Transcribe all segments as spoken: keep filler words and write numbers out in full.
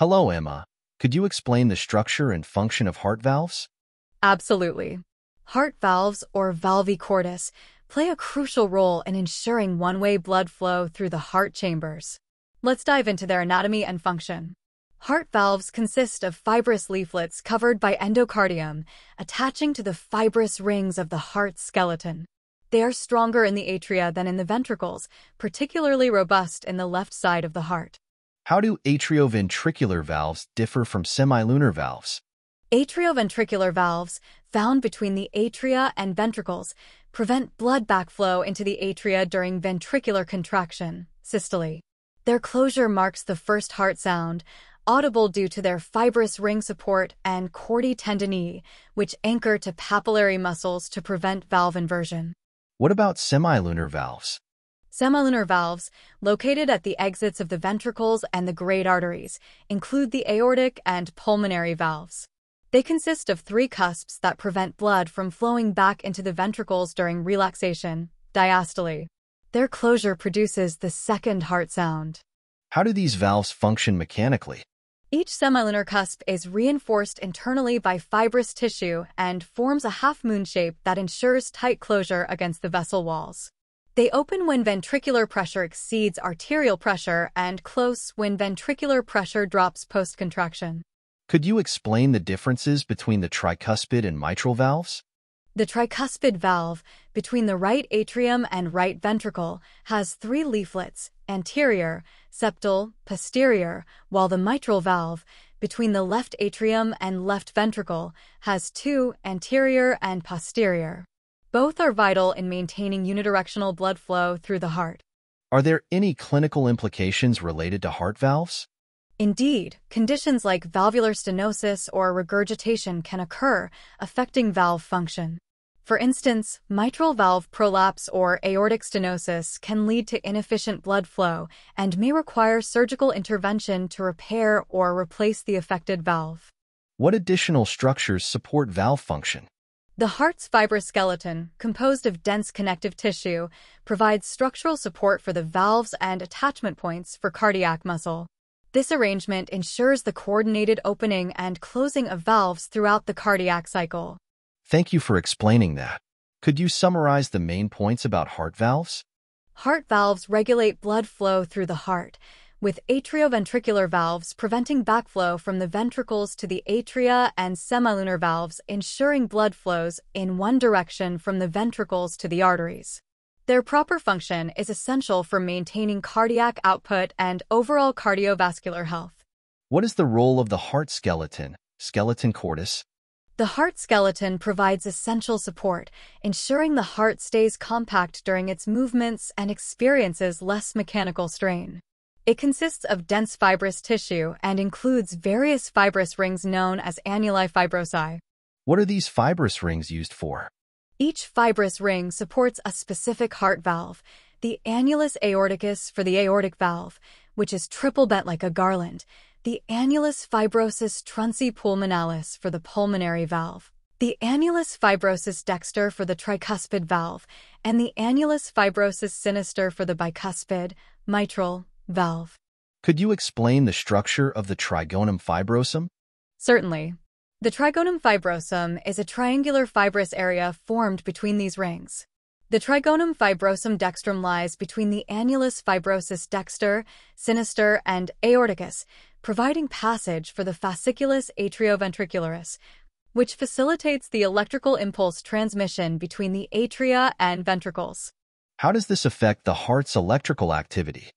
Hello, Emma. Could you explain the structure and function of heart valves? Absolutely. Heart valves, or valvae cordis, play a crucial role in ensuring one-way blood flow through the heart chambers. Let's dive into their anatomy and function. Heart valves consist of fibrous leaflets covered by endocardium, attaching to the fibrous rings of the heart skeleton. They are stronger in the atria than in the ventricles, particularly robust in the left side of the heart. How do atrioventricular valves differ from semilunar valves? Atrioventricular valves, found between the atria and ventricles, prevent blood backflow into the atria during ventricular contraction, systole. Their closure marks the first heart sound, audible due to their fibrous ring support and chordae tendineae, which anchor to papillary muscles to prevent valve inversion. What about semilunar valves? Semilunar valves, located at the exits of the ventricles and the great arteries, include the aortic and pulmonary valves. They consist of three cusps that prevent blood from flowing back into the ventricles during relaxation, diastole. Their closure produces the second heart sound. How do these valves function mechanically? Each semilunar cusp is reinforced internally by fibrous tissue and forms a half-moon shape that ensures tight closure against the vessel walls. They open when ventricular pressure exceeds arterial pressure and close when ventricular pressure drops post-contraction. Could you explain the differences between the tricuspid and mitral valves? The tricuspid valve, between the right atrium and right ventricle, has three leaflets, anterior, septal, posterior, while the mitral valve, between the left atrium and left ventricle, has two, anterior and posterior. Both are vital in maintaining unidirectional blood flow through the heart. Are there any clinical implications related to heart valves? Indeed, conditions like valvular stenosis or regurgitation can occur, affecting valve function. For instance, mitral valve prolapse or aortic stenosis can lead to inefficient blood flow and may require surgical intervention to repair or replace the affected valve. What additional structures support valve function? The heart's fibrous skeleton, composed of dense connective tissue, provides structural support for the valves and attachment points for cardiac muscle. This arrangement ensures the coordinated opening and closing of valves throughout the cardiac cycle. Thank you for explaining that. Could you summarize the main points about heart valves? Heart valves regulate blood flow through the heart, with atrioventricular valves preventing backflow from the ventricles to the atria and semilunar valves ensuring blood flows in one direction from the ventricles to the arteries. Their proper function is essential for maintaining cardiac output and overall cardiovascular health. What is the role of the heart skeleton, skeleton cordis? The heart skeleton provides essential support, ensuring the heart stays compact during its movements and experiences less mechanical strain. It consists of dense fibrous tissue and includes various fibrous rings known as annuli fibrosi. What are these fibrous rings used for? Each fibrous ring supports a specific heart valve, the annulus aorticus for the aortic valve, which is triple bent like a garland, the annulus fibrosus trunci pulmonalis for the pulmonary valve, the annulus fibrosus dexter for the tricuspid valve, and the annulus fibrosus sinister for the bicuspid, mitral, valve. Could you explain the structure of the trigonum fibrosum? Certainly. The trigonum fibrosum is a triangular fibrous area formed between these rings. The trigonum fibrosum dextrum lies between the annulus fibrosus dexter, sinister, and aorticus, providing passage for the fasciculus atrioventricularis, which facilitates the electrical impulse transmission between the atria and ventricles. How does this affect the heart's electrical activity?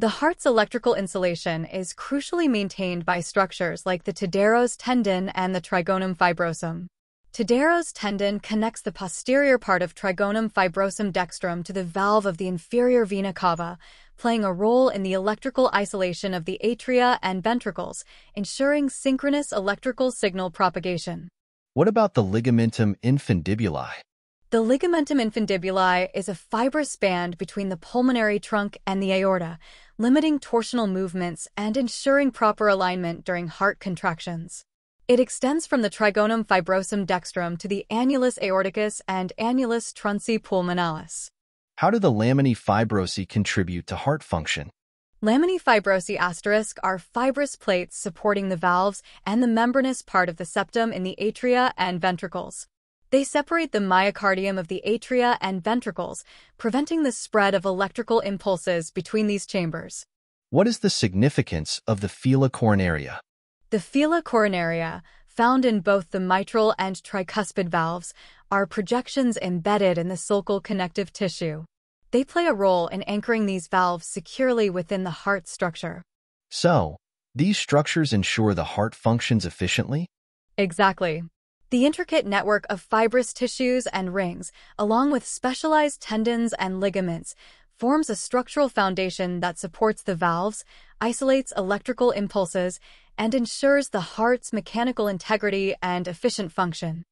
The heart's electrical insulation is crucially maintained by structures like the Todaro's tendon and the trigonum fibrosum. Todaro's tendon connects the posterior part of trigonum fibrosum dextrum to the valve of the inferior vena cava, playing a role in the electrical isolation of the atria and ventricles, ensuring synchronous electrical signal propagation. What about the ligamentum infundibuli? The ligamentum infundibuli is a fibrous band between the pulmonary trunk and the aorta, limiting torsional movements and ensuring proper alignment during heart contractions. It extends from the trigonum fibrosum dextrum to the annulus aorticus and annulus trunci pulmonalis. How do the laminae fibrosi contribute to heart function? Laminae fibrosi asterisk are fibrous plates supporting the valves and the membranous part of the septum in the atria and ventricles. They separate the myocardium of the atria and ventricles, preventing the spread of electrical impulses between these chambers. What is the significance of the filla coronaria? The filla coronaria, found in both the mitral and tricuspid valves, are projections embedded in the sulcal connective tissue. They play a role in anchoring these valves securely within the heart structure. So, these structures ensure the heart functions efficiently? Exactly. The intricate network of fibrous tissues and rings, along with specialized tendons and ligaments, forms a structural foundation that supports the valves, isolates electrical impulses, and ensures the heart's mechanical integrity and efficient function.